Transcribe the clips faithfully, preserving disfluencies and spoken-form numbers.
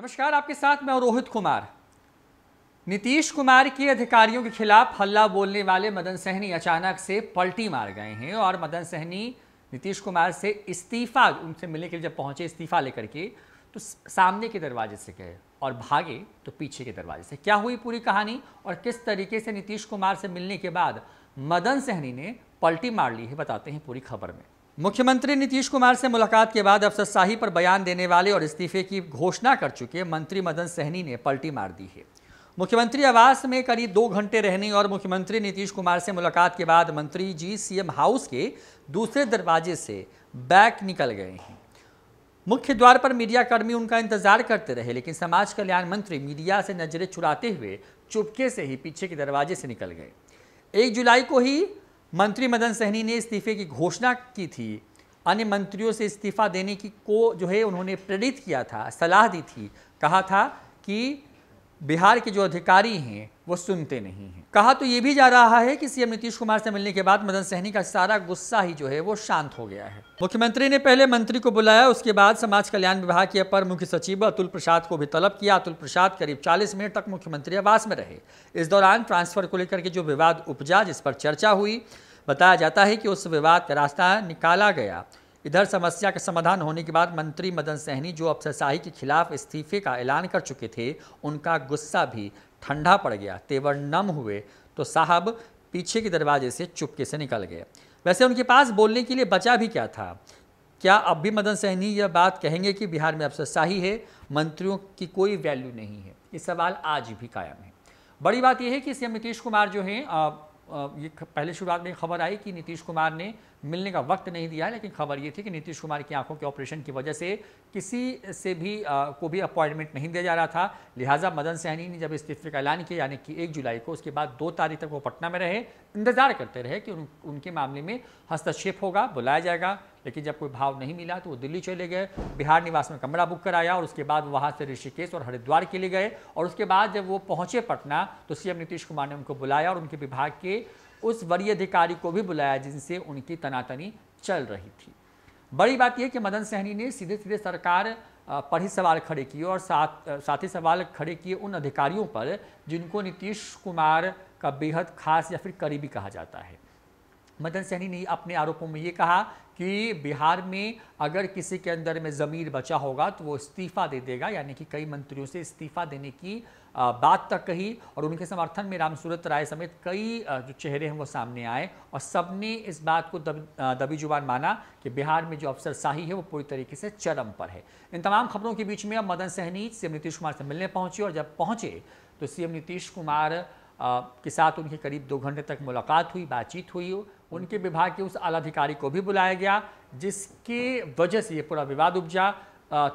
नमस्कार, आपके साथ मैं रोहित कुमार। नीतीश कुमार के अधिकारियों के खिलाफ हल्ला बोलने वाले मदन सहनी अचानक से पलटी मार गए हैं और मदन सहनी नीतीश कुमार से इस्तीफा, उनसे मिलने के लिए जब पहुंचे इस्तीफा लेकर के, तो सामने के दरवाजे से गए और भागे तो पीछे के दरवाजे से। क्या हुई पूरी कहानी और किस तरीके से नीतीश कुमार से मिलने के बाद मदन सहनी ने पलटी मार ली है, बताते हैं पूरी खबर में। मुख्यमंत्री नीतीश कुमार से मुलाकात के बाद अफसरशाही पर बयान देने वाले और इस्तीफे की घोषणा कर चुके मंत्री मदन सहनी ने पलटी मार दी है। मुख्यमंत्री आवास में करीब दो घंटे रहने और मुख्यमंत्री नीतीश कुमार से मुलाकात के बाद मंत्री जी सीएम हाउस के दूसरे दरवाजे से बैक निकल गए हैं। मुख्य द्वार पर मीडियाकर्मी उनका इंतजार करते रहे, लेकिन समाज कल्याण मंत्री मीडिया से नजरें चुराते हुए चुपके से ही पीछे के दरवाजे से निकल गए। एक जुलाई को ही मंत्री मदन सहनी ने इस्तीफे की घोषणा की थी। अन्य मंत्रियों से इस्तीफा देने की को जो है उन्होंने प्रेरित किया था, सलाह दी थी, कहा था कि बिहार के जो अधिकारी हैं वो सुनते नहीं हैं। कहा तो ये भी जा रहा है कि सीएम नीतीश कुमार से मिलने के बाद मदन सहनी का सारा गुस्सा ही जो है वो शांत हो गया है। मुख्यमंत्री ने पहले मंत्री को बुलाया, उसके बाद समाज कल्याण विभाग के अपर मुख्य सचिव अतुल प्रसाद को भी तलब किया। अतुल प्रसाद करीब चालीस मिनट तक मुख्यमंत्री आवास में रहे। इस दौरान ट्रांसफर को लेकर के जो विवाद उपजा, जिस पर चर्चा हुई, बताया जाता है कि उस विवाद का रास्ता निकाला गया। इधर समस्या का समाधान होने के बाद मंत्री मदन सहनी, जो अफसरशाही के खिलाफ इस्तीफे का ऐलान कर चुके थे, उनका गुस्सा भी ठंडा पड़ गया। तेवर नम हुए तो साहब पीछे के दरवाजे से चुपके से निकल गए। वैसे उनके पास बोलने के लिए बचा भी क्या था? क्या अब भी मदन सहनी यह बात कहेंगे कि बिहार में अफसरशाही है, मंत्रियों की कोई वैल्यू नहीं है? ये सवाल आज भी कायम है। बड़ी बात यह है कि सीएम नीतीश कुमार जो हैं, ये पहले शुरुआत में खबर आई कि नीतीश कुमार ने मिलने का वक्त नहीं दिया, लेकिन खबर ये थी कि नीतीश कुमार की आंखों के ऑपरेशन की वजह से किसी से भी आ, को भी अपॉइंटमेंट नहीं दिया जा रहा था। लिहाजा मदन सहनी ने जब इस्तीफे का ऐलान किया, यानी कि एक जुलाई को, उसके बाद दो तारीख तक वो पटना में रहे, इंतजार करते रहे कि उन, उनके मामले में हस्तक्षेप होगा, बुलाया जाएगा। लेकिन जब कोई भाव नहीं मिला तो वो दिल्ली चले गए, बिहार निवास में कमरा बुक कराया और उसके बाद वहाँ से ऋषिकेश और हरिद्वार के लिए गए। और उसके बाद जब वो पहुँचे पटना तो सीएम नीतीश कुमार ने उनको बुलाया और उनके विभाग के उस वरीय अधिकारी को भी बुलाया जिनसे उनकी तनातनी चल रही थी। बड़ी बात यह कि मदन सहनी ने सीधे सीधे सरकार पर ही सवाल खड़े किए और साथ साथ ही सवाल खड़े किए उन अधिकारियों पर जिनको नीतीश कुमार का बेहद खास या फिर करीबी कहा जाता है। मदन सहनी ने अपने आरोपों में ये कहा कि बिहार में अगर किसी के अंदर में ज़मीर बचा होगा तो वो इस्तीफ़ा दे देगा, यानी कि कई मंत्रियों से इस्तीफ़ा देने की बात तक कही। और उनके समर्थन में रामसूरत राय समेत कई जो चेहरे हैं वो सामने आए और सबने इस बात को दब, दबी जुबान माना कि बिहार में जो अफसरशाही है वो पूरी तरीके से चरम पर है। इन तमाम खबरों के बीच में अब मदन सहनी सीएम नीतीश कुमार से मिलने पहुँचे और जब पहुँचे तो सीएम नीतीश कुमार के साथ उनके करीब दो घंटे तक मुलाकात हुई, बातचीत हुई। उनके विभाग के उस आला अधिकारी को भी बुलाया गया जिसके वजह से ये पूरा विवाद उपजा।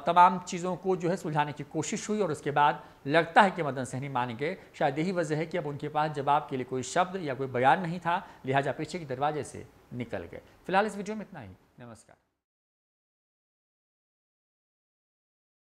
तमाम चीज़ों को जो है सुलझाने की कोशिश हुई और उसके बाद लगता है कि मदन सहनी मान गए। शायद यही वजह है कि अब उनके पास जवाब के लिए कोई शब्द या कोई बयान नहीं था, लिहाजा पीछे के दरवाजे से निकल गए। फिलहाल इस वीडियो में इतना ही। नमस्कार।